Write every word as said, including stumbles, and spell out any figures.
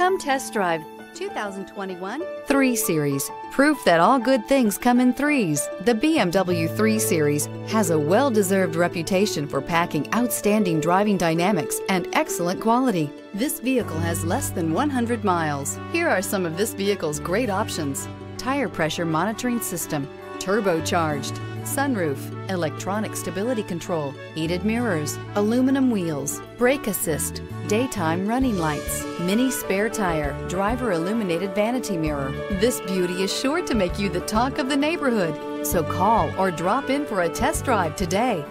Come test drive twenty twenty-one three series. Proof that all good things come in threes. The B M W three series has a well-deserved reputation for packing outstanding driving dynamics and excellent quality. This vehicle has less than one hundred miles. Here are some of this vehicle's great options: tire pressure monitoring system, turbocharged, sunroof, electronic stability control, heated mirrors, aluminum wheels, brake assist, daytime running lights, mini spare tire, driver illuminated vanity mirror. This beauty is sure to make you the talk of the neighborhood. So call or drop in for a test drive today.